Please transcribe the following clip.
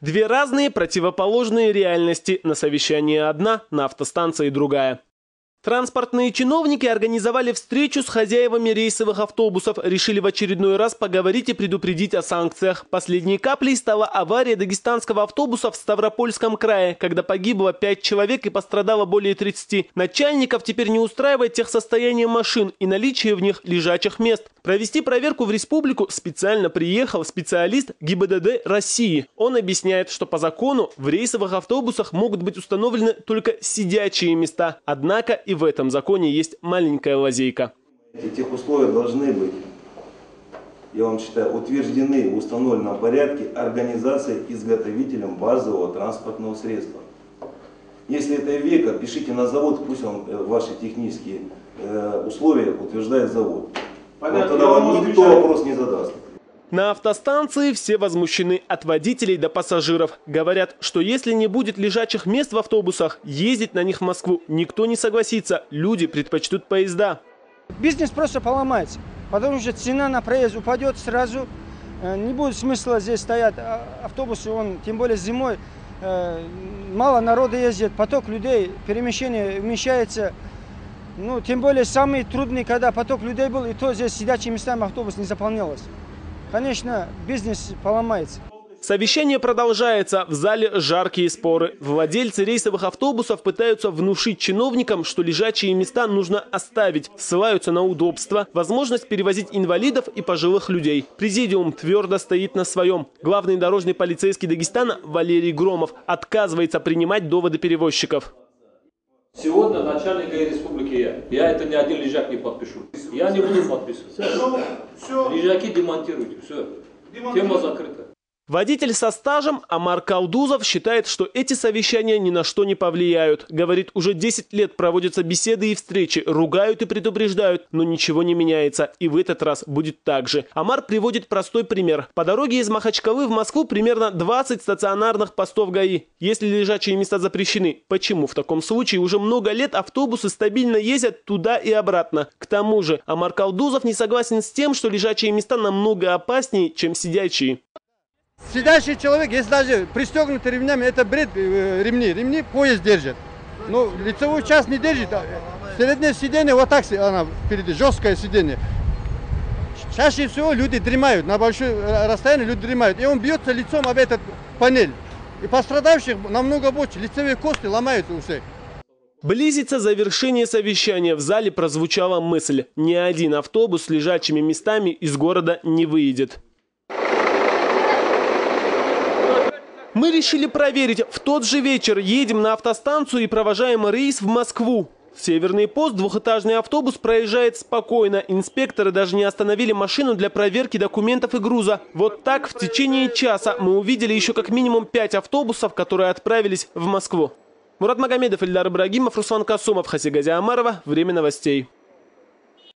Две разные противоположные реальности, на совещании одна, на автостанции другая. Транспортные чиновники организовали встречу с хозяевами рейсовых автобусов, решили в очередной раз поговорить и предупредить о санкциях. Последней каплей стала авария дагестанского автобуса в Ставропольском крае, когда погибло 5 человек и пострадало более 30. Начальников теперь не устраивает техсостояние машин и наличие в них лежачих мест. Провести проверку в республику специально приехал специалист ГИБДД России. Он объясняет, что по закону в рейсовых автобусах могут быть установлены только сидячие места. Однако и в этом законе есть маленькая лазейка. Эти техусловия должны быть, я вам считаю, утверждены в установленном порядке организацией-изготовителем базового транспортного средства. Если это века, пишите на завод, пусть он ваши технические условия утверждает завод. Понятно, вот тогда вам никто вопрос не задаст. На автостанции все возмущены, от водителей до пассажиров. Говорят, что если не будет лежачих мест в автобусах, ездить на них в Москву никто не согласится. Люди предпочтут поезда. Бизнес просто поломается, потому что цена на проезд упадет сразу. Не будет смысла здесь стоять. Автобусы, тем более зимой, мало народа ездит. Поток людей, перемещение вмещается. Тем более самый трудный, когда поток людей был, и то здесь сидячими местами автобус не заполнялось. Конечно, бизнес поломается. Совещание продолжается. В зале жаркие споры. Владельцы рейсовых автобусов пытаются внушить чиновникам, что лежачие места нужно оставить. Ссылаются на удобство, возможность перевозить инвалидов и пожилых людей. Президиум твердо стоит на своем. Главный дорожный полицейский Дагестана Валерий Громов отказывается принимать доводы перевозчиков. Сегодня начальник ГАИ республики я это ни один лежак не подпишу. Я не буду подписывать. Лежаки демонтируйте. Все. Тема закрыта. Водитель со стажем Амар Калдузов считает, что эти совещания ни на что не повлияют. Говорит, уже 10 лет проводятся беседы и встречи, ругают и предупреждают, но ничего не меняется. И в этот раз будет так же. Амар приводит простой пример. По дороге из Махачкалы в Москву примерно 20 стационарных постов ГАИ. Если лежачие места запрещены, почему в таком случае уже много лет автобусы стабильно ездят туда и обратно? К тому же Амар Калдузов не согласен с тем, что лежачие места намного опаснее, чем сидячие. Сидящий человек, если даже пристегнутый ремнями, это бред, ремни поезд держит. Но лицевую часть не держит, а среднее сиденье, вот так она впереди, жесткое сиденье. Чаще всего люди дремают, на большое расстояние люди дремают. И он бьется лицом об этот панель. И пострадавших намного больше, лицевые кости ломаются у всех. Близится завершение совещания. В зале прозвучала мысль: ни один автобус с лежачими местами из города не выйдет. Мы решили проверить. В тот же вечер едем на автостанцию и провожаем рейс в Москву. Северный пост, двухэтажный автобус проезжает спокойно. Инспекторы даже не остановили машину для проверки документов и груза. Вот так в течение часа мы увидели еще как минимум 5 автобусов, которые отправились в Москву. Мурад Магомедов, Эльдар Ибрагимов, Руслан Косомов, Хасигази Амарова. Время новостей.